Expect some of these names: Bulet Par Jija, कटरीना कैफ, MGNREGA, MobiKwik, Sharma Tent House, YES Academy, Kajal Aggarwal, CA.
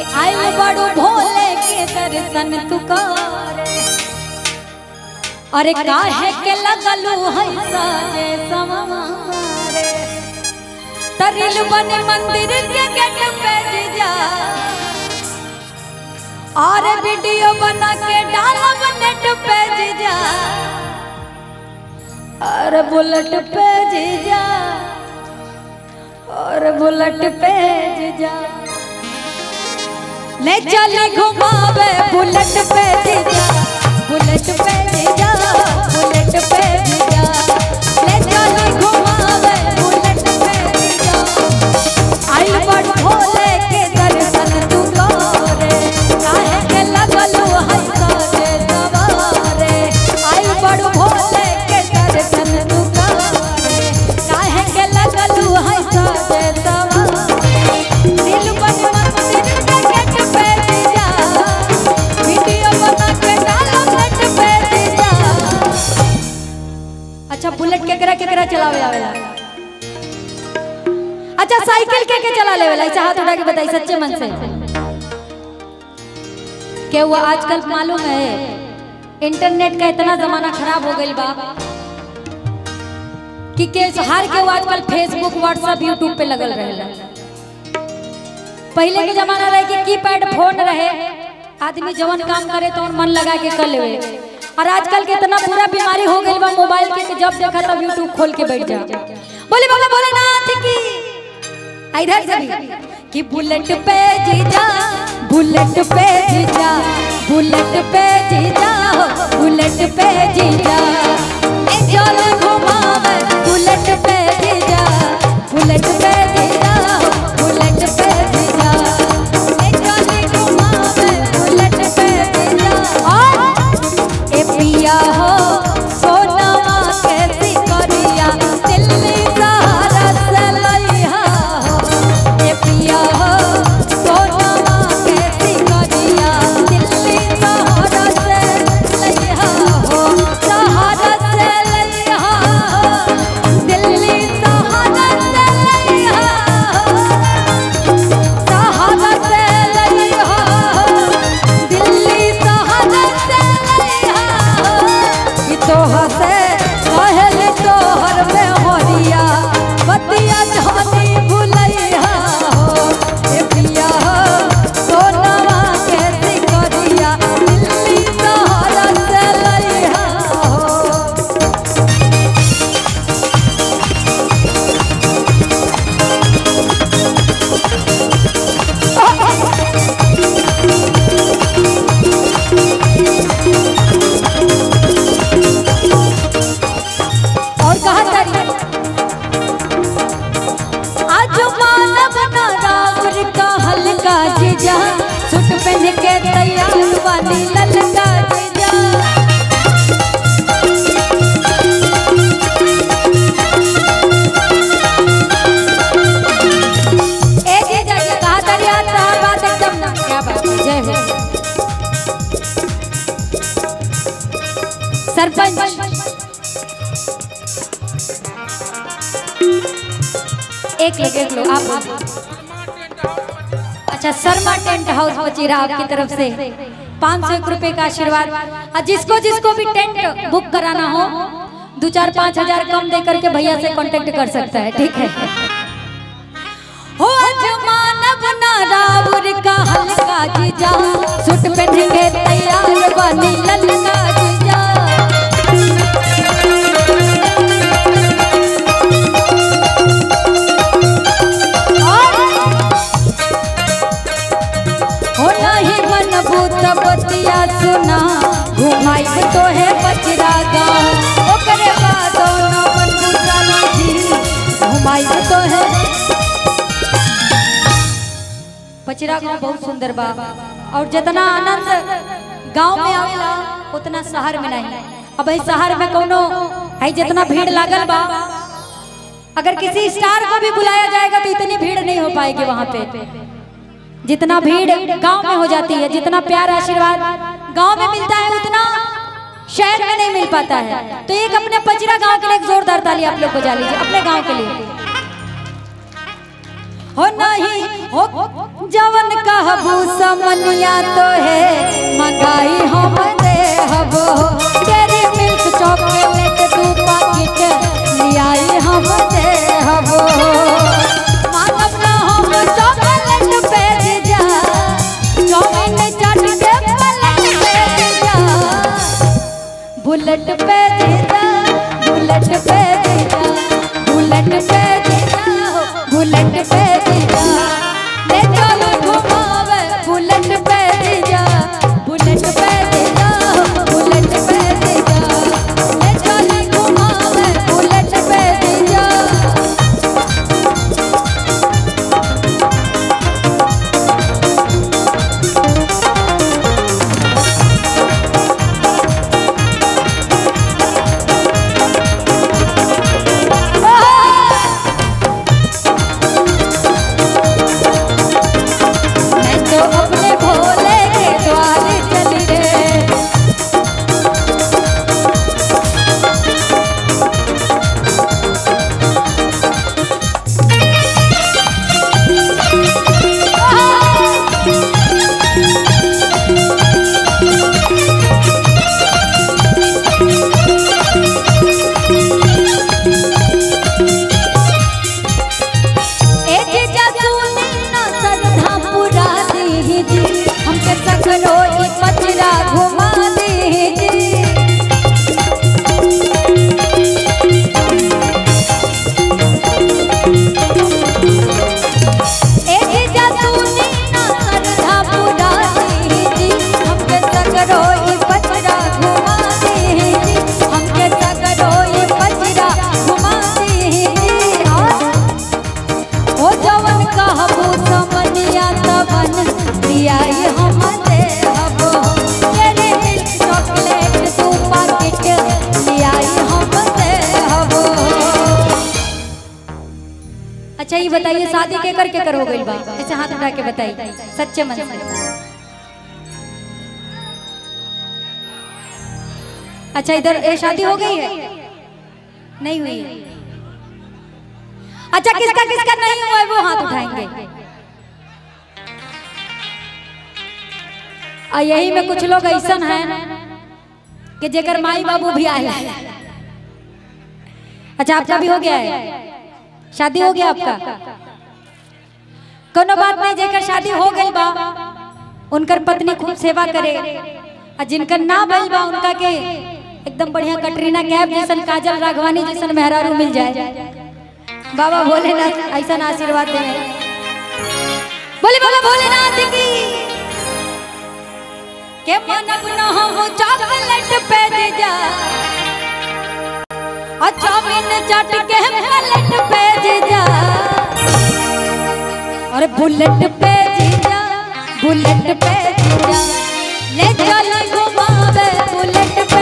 के आयो बड़ो भोले के दर्शन तू करे। अरे काहे के लगलू हई सारे समारे, तरिल बने मंदिर के गेट पे जीजा। अरे वीडियो बना के डालब नेट पे जीजा। अरे बुलेट पे जीजा, और बुलेट पे जीजा। ले चली घुमावे बुलेट पे जीजा, बुलेट पे जीजा, बुलेट पे जीजा। ले चली घुमावे बुलेट पे जीजा। आई बड़ भोले के दर्शन तू करे, काहे के लगलू हई सारे सवारे। आई बड़ भोले के दर्शन तू करे, काहे के लगलू हई सारे सवारे। अच्छा बुलेट के करा चलावे आवेला। अच्छा साइकिल के चला लेवेला। ऐसा हाथ उठा के बताई सच्चे मन से क्या हुआ। आजकल मालूम है इंटरनेट का इतना जमाना खराब हो गई बा कि हर के आजकल फेसबुक व्हाट्सएप यूट्यूब पे लगल रहेला। पहले के जमाना रहे कि कीपैड फोन रहे, आदमी जवन काम करे तो मन लगा के कर लेवे। और आजकल के इतना पूरा बीमारी हो गई बा मोबाइल के, जब देखा तब यूट्यूब खोल के बैठ जा। बोले बाबा भोलेनाथ की इधर से कि बुलेट पे जीजा, बुलेट पे जीजा, बुलेट पे जीजा, बुलेट पे जीजा। ए चल घुमावे बुलेट पे जीजा, बुलेट पे जीजा, बुलेट पे जीजा। ए चल घुमावे बुलेट पे जीजा। पिया हो सोनामा कैसी करिया, दिल्ली सहारा से लइहा हो। ये पिया हो सोनामा कैसी करिया, दिल्ली सहारा से लइहा हो। सहारा से लइहा हो, दिल्ली सहारा से लइहा हो। सहारा से लइहा हो, दिल्ली सहारा से लइहा हो। तोहर से कहल तोहर में होरिया बतिया धोनी भुलैया हो। ए पिया हो सोनामा कैसी करिया, दिल्ली तोहरा से लइहा हो। जीजा सूट पहन के तैयार वाली ललका जीजा। ए जीजा ये कहा तरिया तार बात एकदम ना क्या बात जय हो। सरपंच एक लो आप। अच्छा शर्मा टेंट हाउस वचीरा आपकी तरफ से 500 रुपए का आशीर्वाद। और जिसको जिसको भी टेंट बुक कराना हो 2-4-5 हजार कम दे करके भैया से कांटेक्ट कर सकता है, ठीक है। हो जमानब ना रावर का हल्का जीजा, सूट पहन के तैयार बनी ललका जीजा। बतिया सुना घुमाई तो है बचरा गाँव, ओकरे बादो ना मनमुटाना जी घुमाई तो है बचरा गाँव। बहुत सुंदर बाबा, और जितना आनंद गांव में आवेला उतना शहर में नहीं। अब भाई शहर में कोनो है जितना भीड़ लागल बा, अगर किसी स्टार को भी बुलाया जाएगा तो इतनी भीड़ नहीं हो पाएगी वहाँ पे जितना भीड़ गांव में हो जाती है। जितना प्यार आशीर्वाद गांव में मिलता है उतना शहर में नहीं मिल पाता है। तो एक अपने पचरा गांव के लिए एक जोरदार ताली आप लोग बजा लीजिए अपने गांव के लिए। हो नहीं हो जवन कहबू समनिया तो है मंगाई हम दे हबो डेरी मिल्क चॉकलेट 2 पैकेट लियाई हम दे हबो मांगब ना हम चॉकलेट भेज जा चौमिन चाट के पलट भेज जा बुलेट पे जीजा बुलेट पे जीजा बुलेट पे जीजा बुलेट पे जीजा बताइए शादी के करके करो गई बा ऐसे हाथ उठा के बताइए सच्चे मन से। अच्छा इधर ये शादी हो गई है? नहीं हुई है। अच्छा किसका किसका नहीं हुआ है वो हाथ उठाएंगे। और यही में कुछ लोग ऐसा हैं कि जेकर माई बाबू भी आए। अच्छा आपका भी हो गया है? शादी हो गया आपका? कोनो बात नहीं, जेकर शादी हो गई बा उनकर पत्नी खूब सेवा करे और जिनकर ना भइल बा उनका के एकदम बढ़िया कटरीना कैफ जैसन, काजल राघवानी जैसन मेहरारू मिल जाए। बाबा भोलेनाथ ऐसा आशीर्वाद देने। बोले बोले भोलेनाथ की के मनब न हो चॉकलेट पे जीजा अच्छा मैंने चट के बुलेट पे जीजा और बुलेट पे जीजा बुलेट पे जीजा ले चल घुमावे बुलेट पे।